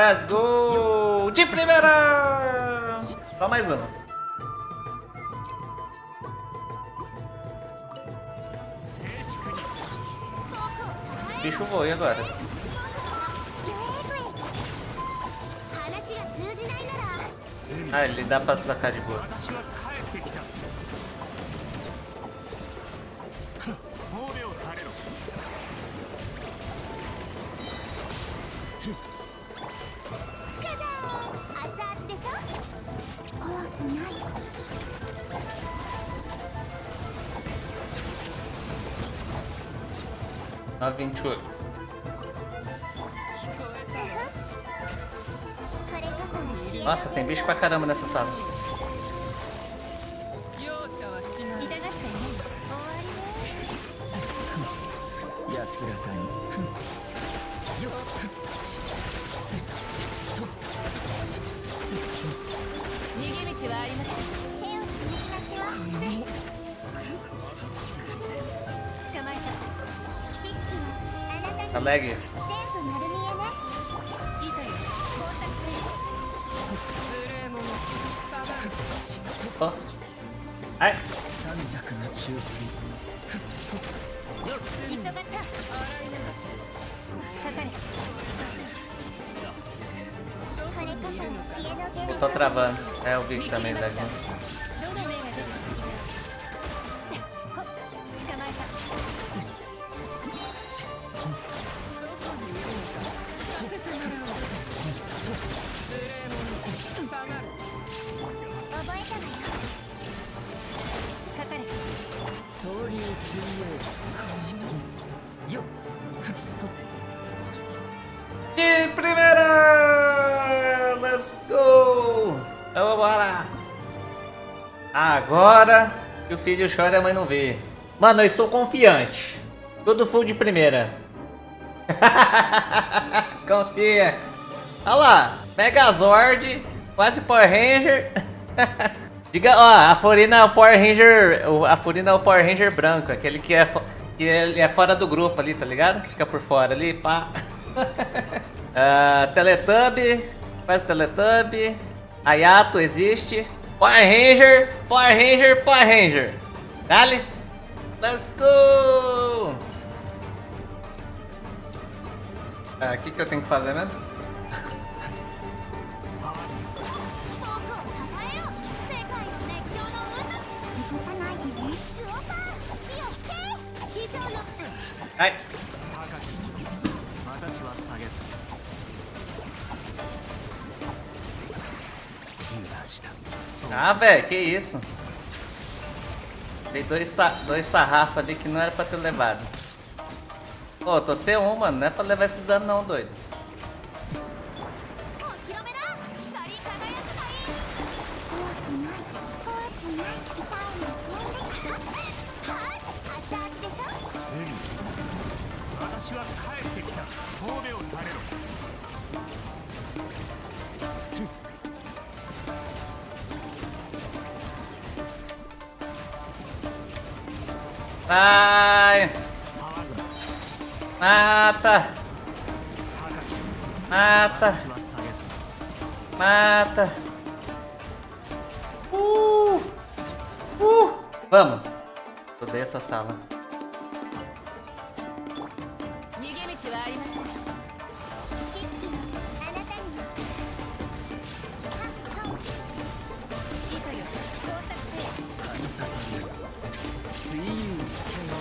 Let's go! De primeira! Só mais uma. Esse bicho voa, e agora? Ah, ele dá pra atacar de boas. aventuras. Nossa, tem bicho pra caramba nessa sala. Alegre. Oh. Ai. Eu tô travando. É, o bicho também daqui. De primeira! Let's go! Vamos embora! Agora que o filho chora e a mãe não vê. Mano, eu estou confiante. Tudo full de primeira. Confia. Olha lá. Megazord. Quase Power Ranger. Diga, ó, a Furina é o Power Ranger. A Furina é o Power Ranger branco. Aquele que é fora do grupo ali, tá ligado? Fica por fora ali, pá. Teletubb. Faz Teletubb. Ayato existe. Power Ranger. Power Ranger. Power Ranger. Dale. Let's go. O que eu tenho que fazer mesmo? Ai. Ah, velho, que isso? Tem dois sarrafos ali que não era pra ter levado. Pô, tô C1, mano, não é pra levar esses danos não, doido. Ai! Mata! Mata! Mata! Vamos! Odeio essa sala.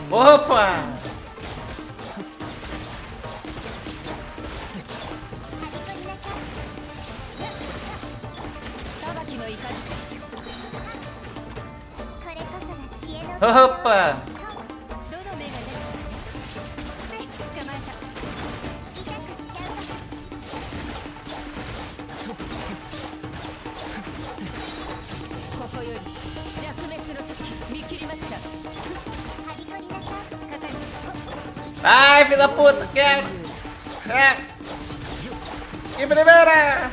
Opa! Opa! Ai, filho da puta, quero! Quero! De primeira!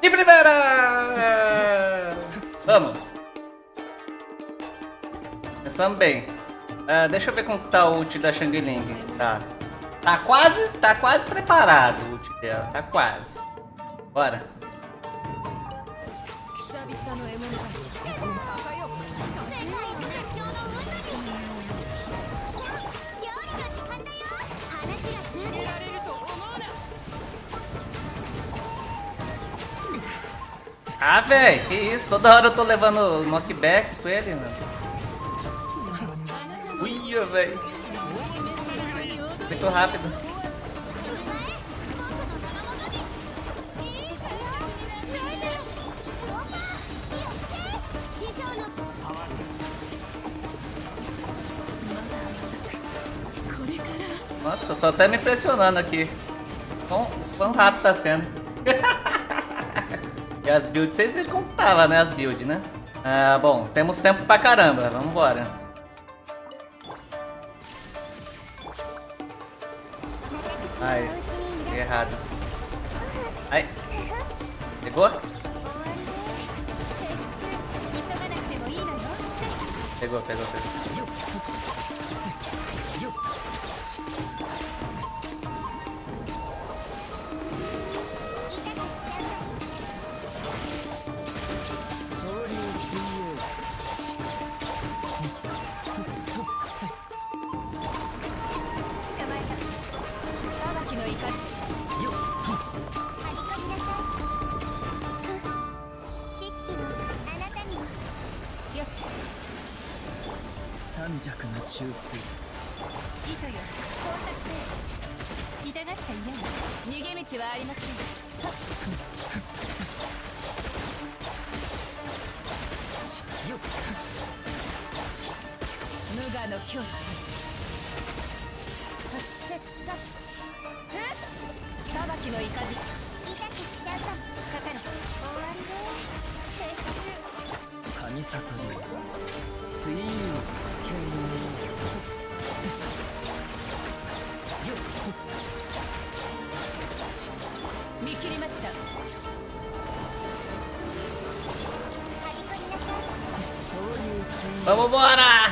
De primeira! Vamos! Pensando bem. Deixa eu ver como tá o ult da Xiangling. Tá. Tá quase preparado o ult dela. Tá quase. Bora. Ah, velho, que isso? Toda hora eu tô levando knockback com ele, mano. Uia, velho. Muito rápido. Nossa, eu tô até me impressionando aqui. Quão rápido tá sendo. E as builds, vocês viram como tava, né? As builds, né? Ah, bom, temos tempo pra caramba. Vamos embora. Ai, errado. Ai. Pegou? Pegou. Vamos embora!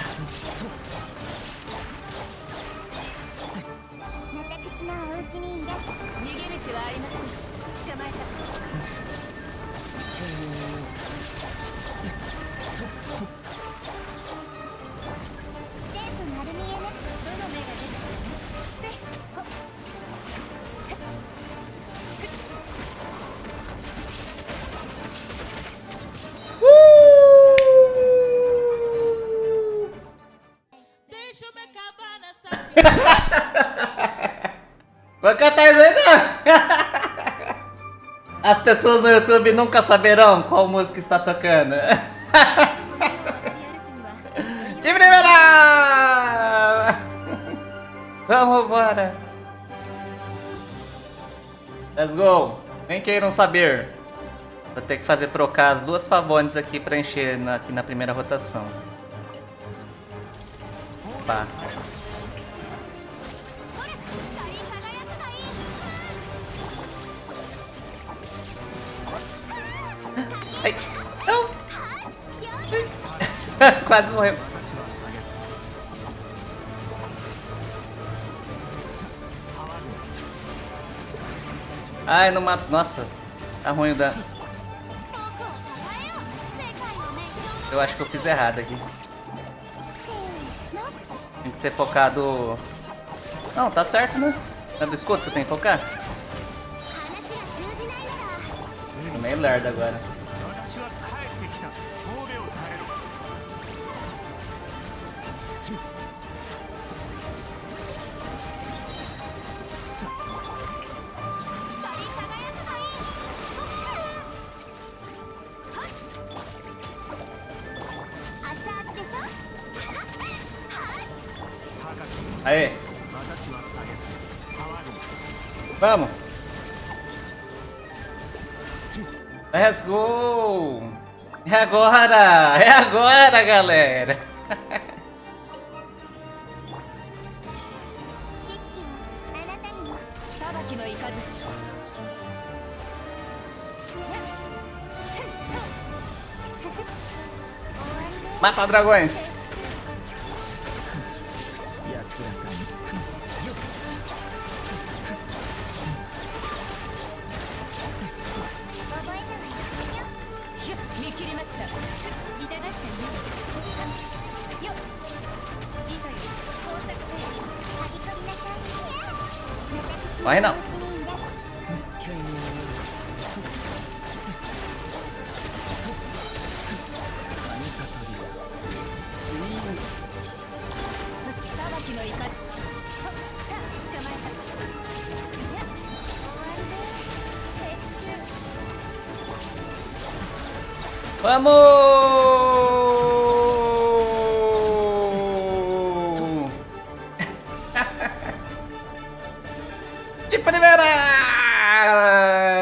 Vai cantar isso ainda? As pessoas no YouTube nunca saberão qual música está tocando. De primeira! Vamos embora. Let's go. Nem queiram saber. Vou ter que fazer trocar as duas Favonius aqui para encher aqui na primeira rotação. Opa. Ai, não! Quase morreu. Ai, não mato. Nossa, tá ruim o dano. Eu acho que eu fiz errado aqui. Tem que ter focado. Não, tá certo, né? É biscoito que eu tenho que focar? Tô meio lerdo agora. Aê! Vamos! Let's go! É agora! É agora, galera! Mata dragões! Morre não. Vamos! De primeira!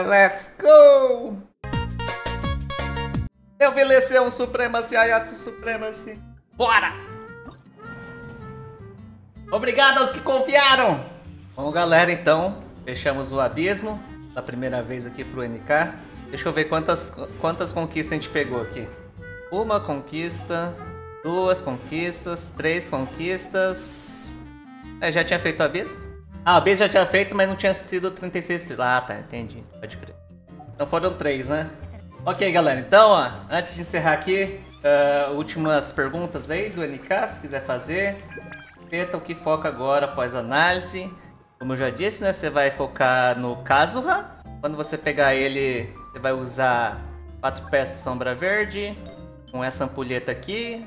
Let's go! Neuvileção Supremacy, Ayato Supremacy. Bora! Obrigado aos que confiaram! Bom, galera, então, fechamos o abismo. Da primeira vez aqui pro NK. Deixa eu ver quantas conquistas a gente pegou aqui. Uma conquista, duas conquistas, três conquistas. É, já tinha feito o abismo? Ah, o abismo já tinha feito, mas não tinha sido 36 trilhas. Ah, tá, entendi. Pode crer. Então foram 3, né? Ok, galera. Então, ó, antes de encerrar aqui, últimas perguntas aí do NK, se quiser fazer. Peta, o que foca agora após análise? Como eu já disse, né, você vai focar no Kazuha. Quando você pegar ele, você vai usar 4 peças de Sombra Verde, com essa ampulheta aqui.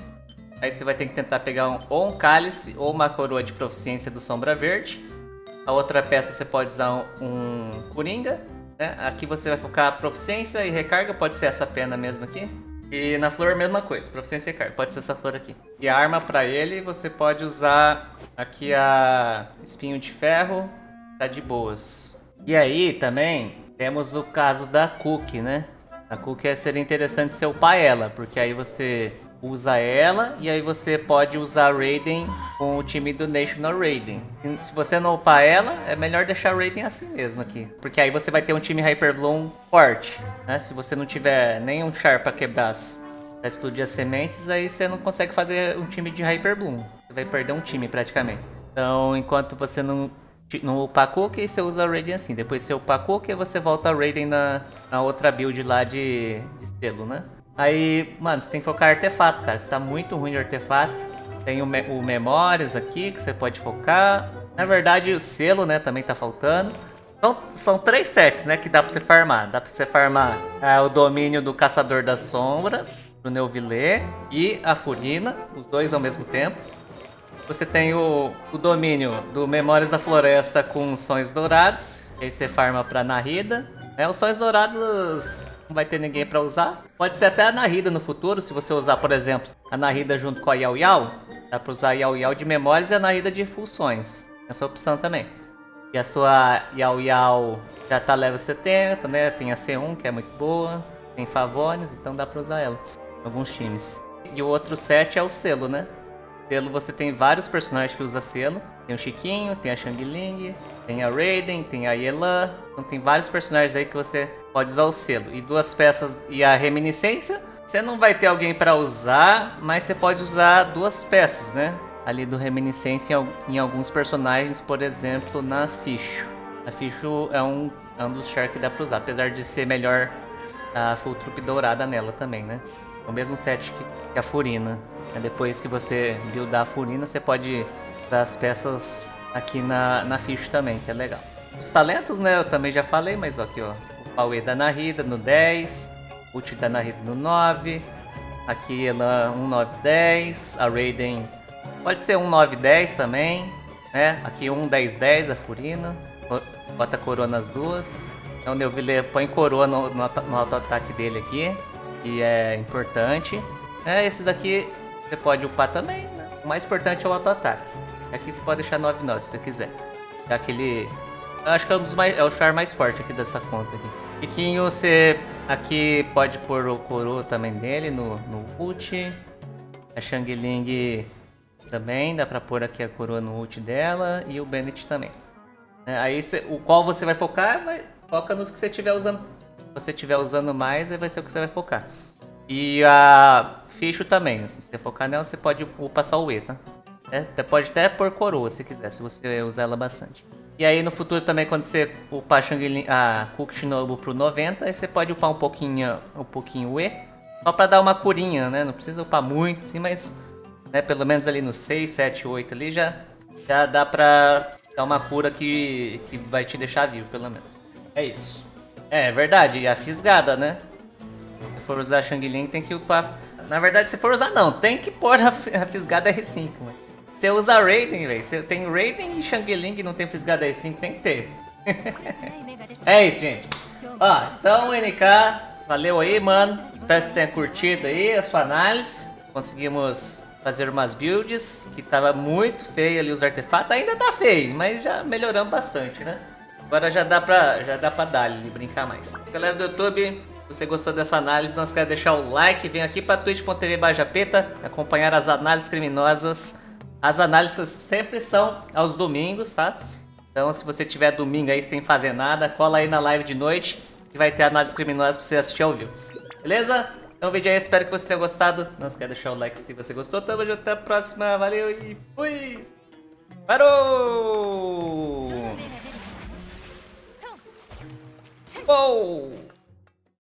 Aí você vai ter que tentar pegar ou um cálice ou uma coroa de proficiência do Sombra Verde. A outra peça você pode usar um coringa, né? Aqui você vai focar a proficiência e recarga, pode ser essa pena mesmo aqui. E na flor, mesma coisa, proficiência e recarga, pode ser essa flor aqui. E a arma pra ele, você pode usar... Aqui a espinho de ferro, tá de boas. E aí também temos o caso da Kuki, né? A Kuki seria interessante você upar ela, porque aí você usa ela e aí você pode usar Raiden com o time do National Raiden. Se você não upar ela, é melhor deixar Raiden assim mesmo aqui, porque aí você vai ter um time Hyper Bloom forte, né? Se você não tiver nenhum char pra quebrar, pra explodir as sementes, aí você não consegue fazer um time de Hyper Bloom. Vai perder um time praticamente. Então, enquanto você não upar Kuki, você usa Raiden assim. Depois você upar Kuki, você volta Raiden na outra build lá de selo, né? Aí, mano, você tem que focar artefato, cara. Você tá muito ruim de artefato. Tem o Memórias aqui, que você pode focar. Na verdade, o selo, né, também tá faltando. Então, são 3 sets, né, que dá pra você farmar. Dá pra você farmar o domínio do Caçador das Sombras, do Neuvillette e a Furina. Os dois ao mesmo tempo. Você tem o domínio do Memórias da Floresta com Sonhos Dourados. Aí você farma pra Nahida. É, os Sonhos Dourados não vai ter ninguém pra usar. Pode ser até a Nahida no futuro, se você usar, por exemplo, a Nahida junto com a Yao Yao. Dá pra usar a Yao Yao de Memórias e a Nahida de Full Sonhos. Essa é a opção também. E a sua Yao Yao já tá level 70, né? Tem a C1, que é muito boa. Tem Favonius, então dá pra usar ela em alguns times. E o outro set é o selo, né? Selo, você tem vários personagens que usa selo. Tem o Chiquinho, tem a Xiangling, tem a Raiden, tem a Yelan. Então tem vários personagens aí que você pode usar o selo. E 2 peças e a reminiscência. Você não vai ter alguém para usar, mas você pode usar 2 peças, né? Ali do reminiscência em alguns personagens, por exemplo, na Fischl. A Fischl é um dos char que dá para usar, apesar de ser melhor a Full Troop dourada nela também, né? O mesmo set que a Furina. Depois que você buildar a Furina, você pode dar as peças aqui na ficha também, que é legal. Os talentos, né, eu também já falei, mas ó, aqui ó, o Power da Nahida no 10, o Uchi da Nahida no 9, aqui ela 1910, a Raiden pode ser 1910 também, né, aqui 1010 a Furina, bota coroa nas 2, então o Neuvillette põe coroa no auto-ataque dele aqui, que é importante. É, esses aqui você pode upar também, né? O mais importante é o auto-ataque. Aqui você pode deixar 9-9 se você quiser. É aquele... Eu acho que é o char mais forte aqui dessa conta aqui. Chiquinho, você aqui pode pôr o coroa também dele no ult. A Xiangling também, dá pra pôr aqui a coroa no ult dela. E o Bennett também. É, aí o qual você vai focar, foca nos que você estiver usando. Se você estiver usando mais, aí vai ser o que você vai focar. E a Fischl também, se você focar nela, você pode upar só o E, tá? Você pode até pôr coroa se quiser, se você usar ela bastante. E aí no futuro também, quando você upar a Kuki Shinobu pro 90, aí você pode upar um pouquinho o E, só pra dar uma curinha, né? Não precisa upar muito assim, mas né, pelo menos ali no 6, 7, 8 ali já dá pra dar uma cura que vai te deixar vivo, pelo menos. É isso. É verdade, e a Fisgada, né? Se for usar a Xiangling, tem que upar. Na verdade, se for usar, não, tem que pôr a Fisgada R5, mano. Você usa Raiden, velho. Você tem Raiden e Xiangling e não tem Fisgada R5, tem que ter. É isso, gente. Ó, então o NK Valeu aí, mano. Espero que você tenha curtido aí a sua análise. Conseguimos fazer umas builds que tava muito feio ali os artefatos. Ainda tá feio, mas já melhoramos bastante, né? Agora já dá pra dar e brincar mais. Galera do YouTube, se você gostou dessa análise, não esquece de deixar o like. Vem aqui pra twitch.tv/japeta acompanhar as análises criminosas. As análises sempre são aos domingos, tá? Então se você tiver domingo aí sem fazer nada, cola aí na live de noite que vai ter análises criminosas pra você assistir ao vivo. Beleza? Então o vídeo é esse, espero que você tenha gostado. Não esquece de deixar o like se você gostou. Tamo junto, até a próxima. Valeu e fui! Parou! Oh!